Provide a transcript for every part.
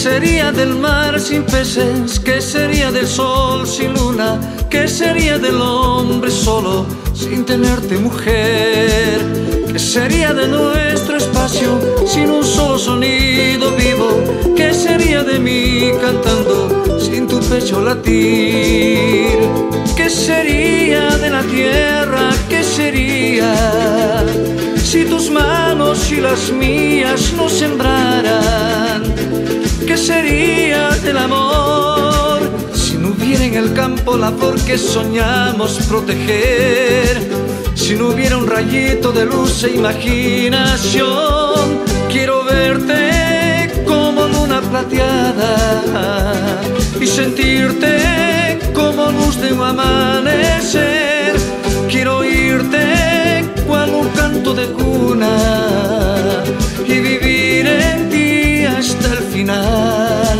sería del mar sin peces? ¿Qué sería del sol sin luna? ¿Qué sería del hombre solo sin tenerte, mujer? ¿Qué sería de nuestro espacio sin un solo sonido vivo? ¿Qué sería de mí cantando sin tu pecho latir? ¿Qué sería de la tierra? ¿Qué sería si tus manos y las mías nos sembraran? ¿Qué sería del amor si no hubiera en el campo la flor que soñamos proteger? Si no hubiera un rayito de luz e imaginación, quiero verte como luna plateada y sentirte como luz de un amanecer. Quiero oírte cual un canto de cuna y vivir en ti hasta el final,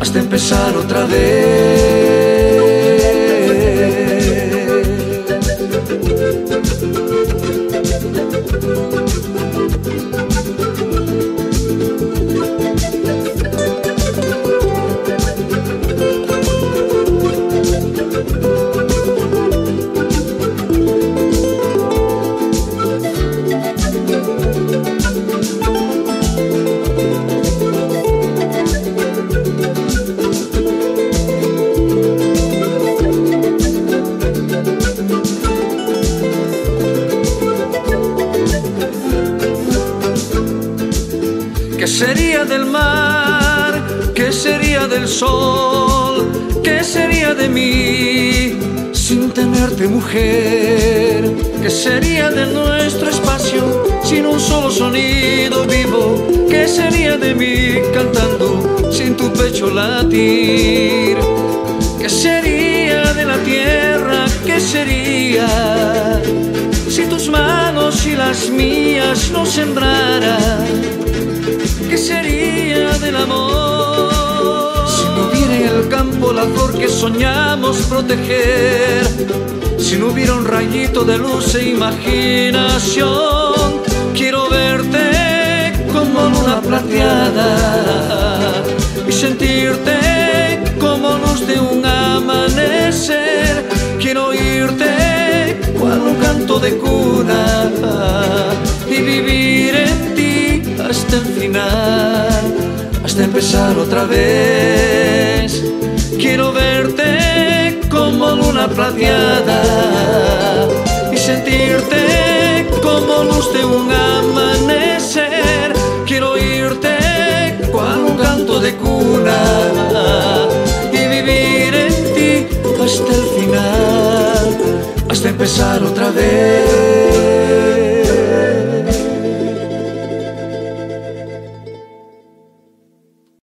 hasta empezar otra vez. ¿Qué sería del mar? ¿Qué sería del sol? ¿Qué sería de mí sin tenerte, mujer? ¿Qué sería de nuestro espacio sin un solo sonido vivo? ¿Qué sería de mí cantando sin tu pecho latir? ¿Qué sería de la tierra? ¿Qué sería si tus manos y las mías nos sembraran? ¿Qué sería del amor? Si no hubiera en el campo la flor que soñamos proteger, si no hubiera un rayito de luz e imaginación, quiero verte como luna plateada y sentirte como luz de un amanecer. Quiero oírte cual un canto de cuna y vivir en ti hasta el final, hasta empezar otra vez. Quiero verte como luna plateada y sentirte como luz de un amanecer. Quiero oírte cual un canto de cuna y vivir en ti hasta el final, hasta empezar otra vez.